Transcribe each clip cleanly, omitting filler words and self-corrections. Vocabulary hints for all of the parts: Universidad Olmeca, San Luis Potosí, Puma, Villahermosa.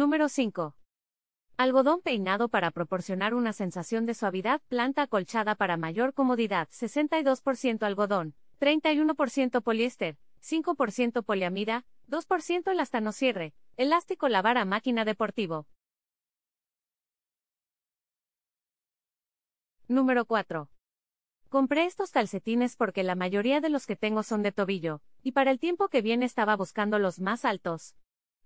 Número 5. Algodón peinado para proporcionar una sensación de suavidad. Planta acolchada para mayor comodidad. 62% algodón, 31% poliéster, 5% poliamida, 2% elastano cierre. Elástico lavar a máquina deportivo. Número 4. Compré estos calcetines porque la mayoría de los que tengo son de tobillo, y para el tiempo que viene estaba buscando los más altos.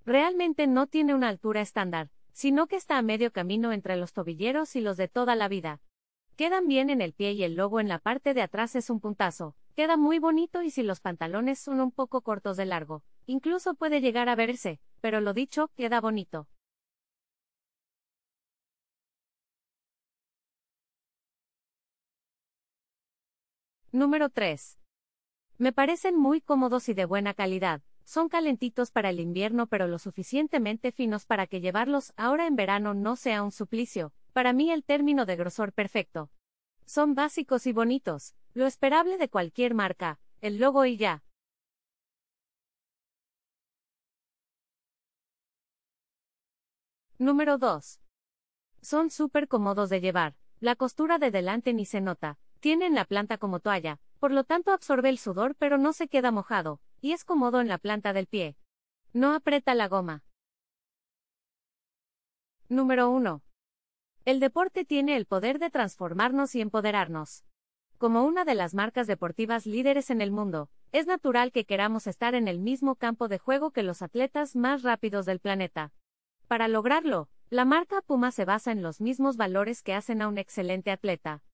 Realmente no tiene una altura estándar, sino que está a medio camino entre los tobilleros y los de toda la vida. Quedan bien en el pie y el logo en la parte de atrás es un puntazo, queda muy bonito y si los pantalones son un poco cortos de largo, incluso puede llegar a verse, pero lo dicho, queda bonito. Número 3. Me parecen muy cómodos y de buena calidad, son calentitos para el invierno pero lo suficientemente finos para que llevarlos ahora en verano no sea un suplicio, para mí el término de grosor perfecto. Son básicos y bonitos, lo esperable de cualquier marca, el logo y ya. Número 2. Son súper cómodos de llevar, la costura de delante ni se nota. Tienen la planta como toalla, por lo tanto absorbe el sudor pero no se queda mojado, y es cómodo en la planta del pie. No aprieta la goma. Número 1. El deporte tiene el poder de transformarnos y empoderarnos. Como una de las marcas deportivas líderes en el mundo, es natural que queramos estar en el mismo campo de juego que los atletas más rápidos del planeta. Para lograrlo, la marca Puma se basa en los mismos valores que hacen a un excelente atleta.